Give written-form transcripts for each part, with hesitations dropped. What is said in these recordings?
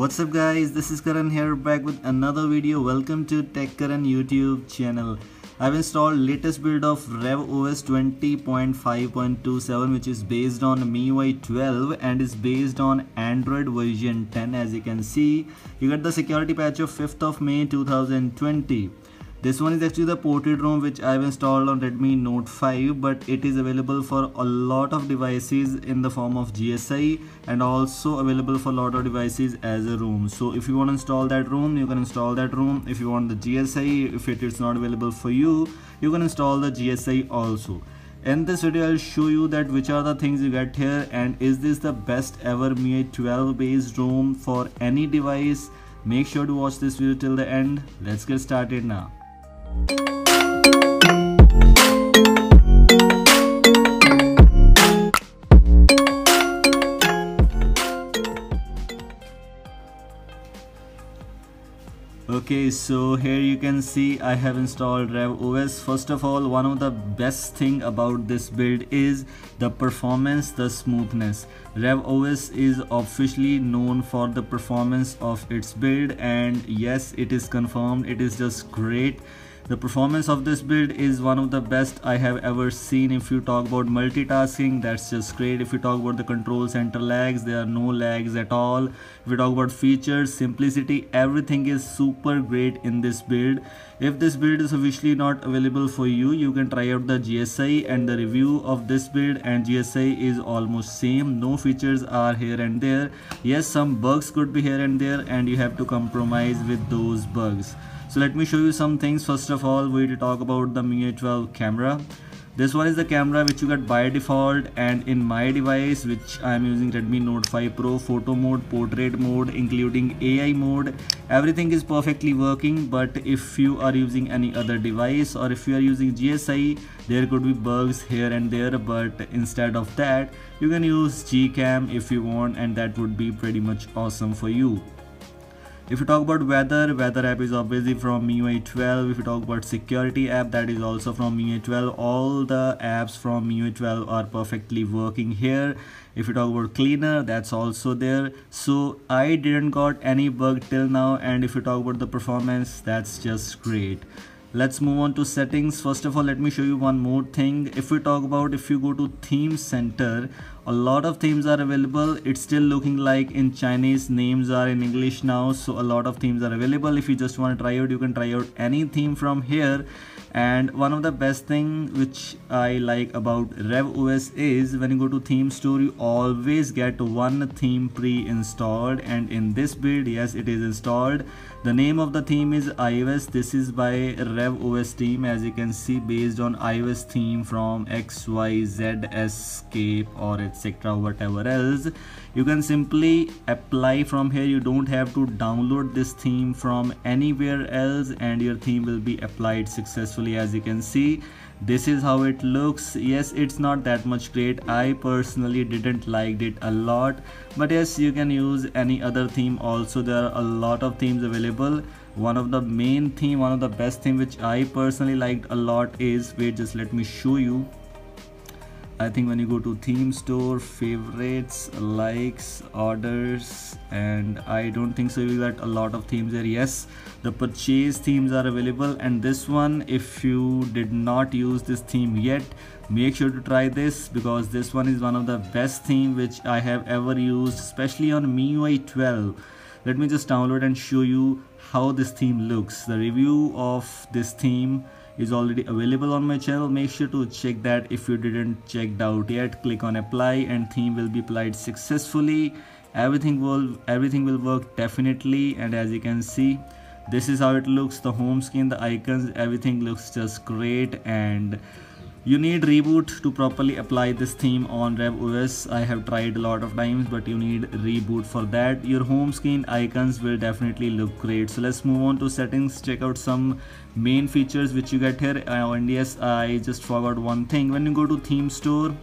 What's up guys, this is Karan here, back with another video. Welcome to Tech Karan YouTube channel. I've installed latest build of Rev OS 20.5.27, which is based on MIUI 12 and is based on Android version 10. As you can see, you get the security patch of 5th of May 2020. This one is actually the ported ROM which I've installed on Redmi Note 5, but it is available for a lot of devices in the form of GSI and also available for a lot of devices as a ROM. So if you want to install that ROM, you can install that ROM. If you want the GSI, if it is not available for you, you can install the GSI also. In this video, I'll show you that which are the things you get here and is this the best ever Mi A12 based ROM for any device. Make sure to watch this video till the end. Let's get started now. Okay, so here you can see I have installed Rev OS. First of all, one of the best thing about this build is the performance, the smoothness. Rev OS is officially known for the performance of its build, and yes, it is confirmed, it is just great. The performance of this build is one of the best I have ever seen. If you talk about multitasking, that's just great. If you talk about the control center lags, there are no lags at all. If you talk about features, simplicity, everything is super great in this build. If this build is officially not available for you, you can try out the GSI, and the review of this build and GSI is almost same. No features are here and there. Yes, some bugs could be here and there, and you have to compromise with those bugs. So let me show you some things. First of all, we will talk about the Mi A12 camera. This one is the camera which you get by default, and in my device, which I am using Redmi Note 5 Pro, photo mode, portrait mode, including AI mode, everything is perfectly working. But if you are using any other device or if you are using GSI, there could be bugs here and there, but instead of that, you can use Gcam if you want, and that would be pretty much awesome for you. If you talk about weather app is obviously from MIUI 12. If you talk about security app, that is also from MIUI 12. All the apps from MIUI 12 are perfectly working here. If you talk about cleaner, that's also there. So I didn't got any bug till now. And if you talk about the performance, that's just great. Let's move on to settings. First of all, let me show you one more thing. If we talk about, if you go to theme center, a lot of themes are available. It's still looking like in Chinese, names are in English now. So a lot of themes are available. If you just want to try out, you can try out any theme from here. And one of the best thing which I like about Rev OS is when you go to theme store, you always get one theme pre-installed, and in this build, yes, it is installed. The name of the theme is iOS. This is by Rev OS theme, as you can see, based on iOS theme from XYZ Escape or etc, whatever else. You can simply apply from here. You don't have to download this theme from anywhere else, and your theme will be applied successfully. As you can see, this is how it looks. Yes, it's not that much great. I personally didn't like it a lot, but yes, you can use any other theme also. There are a lot of themes available. One of the best theme which I personally liked a lot is, wait, just let me show you. I think when you go to theme store, favorites, likes, orders, and I don't think so you got a lot of themes there. Yes, the purchase themes are available, and this one, if you did not use this theme yet, make sure to try this, because this one is one of the best theme which I have ever used, especially on MIUI 12. Let me just download and show you how this theme looks. The review of this theme is already available on my channel. Make sure to check that if you didn't check out yet. Click on apply and theme will be applied successfully. Everything will work definitely, and as you can see, this is how it looks. The home screen, the icons, everything looks just great, and you need reboot to properly apply this theme on Rev OS. I have tried a lot of times, but you need reboot for that. Your home screen icons will definitely look great. So let's move on to settings, check out some main features which you get here. And yes, I just forgot one thing. When you go to theme store,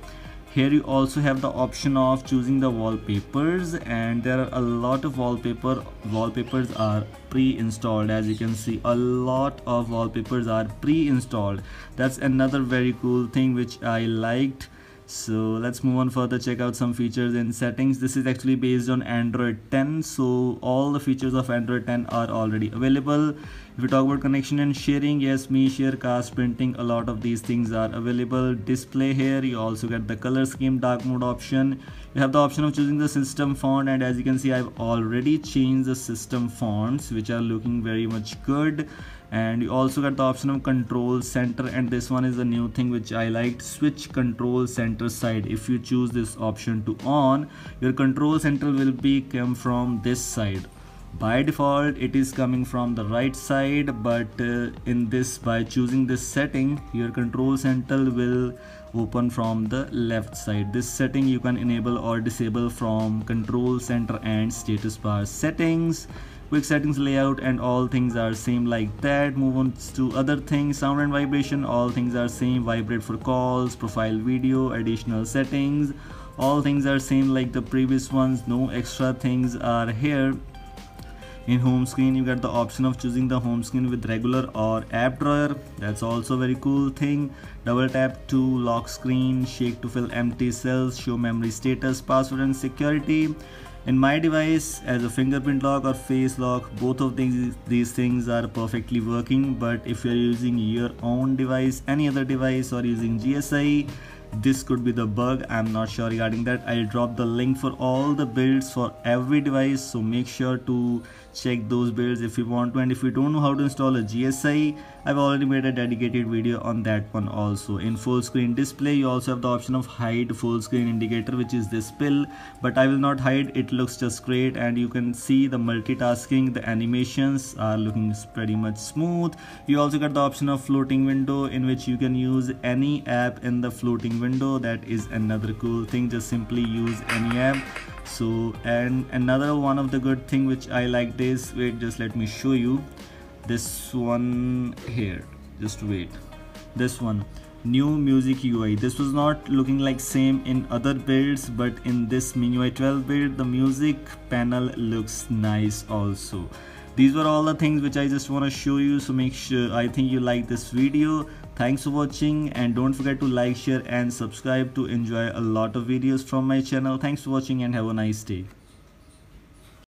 here you also have the option of choosing the wallpapers, and there are a lot of wallpapers are pre-installed. As you can see, a lot of wallpapers are pre-installed. That's another very cool thing which I liked. So let's move on further, check out some features in settings. This is actually based on Android 10, so all the features of Android 10 are already available. If we talk about connection and sharing, yes, Mi, share, cast, printing, a lot of these things are available. Display here, you also get the color scheme, dark mode option. You have the option of choosing the system font, and as you can see, I've already changed the system fonts, which are looking very much good. And you also get the option of control center, and this one is a new thing which I liked, switch control center side. If you choose this option to on, your control center will be come from this side. By default it is coming from the right side, but in this, by choosing this setting, your control center will open from the left side. This setting you can enable or disable from control center and status bar settings. Quick settings, layout, and all things are same like that. Move on to other things. Sound and vibration, all things are same. Vibrate for calls, profile video, additional settings, all things are same like the previous ones. No extra things are here. In home screen, you get the option of choosing the home screen with regular or app drawer. That's also a very cool thing. Double tap to lock screen, shake to fill empty cells, show memory status, password, and security. In my device, as a fingerprint lock or face lock, both of these things are perfectly working. But if you're using your own device, any other device, or using GSI, this could be the bug. I'm not sure regarding that. I'll drop the link for all the builds for every device, so make sure to check those builds if you want to. And if you don't know how to install a GSI, I've already made a dedicated video on that one also. In full screen display, you also have the option of hide full screen indicator, which is this pill, but I will not hide. It looks just great, and you can see the multitasking, the animations are looking pretty much smooth. You also get the option of floating window, in which you can use any app in the floating window. That is another cool thing, just simply use any app. So, and another one of the good thing which I like this, wait, just let me show you this one here, just wait, this one, new music UI. This was not looking like same in other builds, but in this MIUI 12 build, the music panel looks nice also. These were all the things which I just want to show you, so make sure, I think you like this video. Thanks for watching, and don't forget to like, share, and subscribe to enjoy a lot of videos from my channel. Thanks for watching, and have a nice day.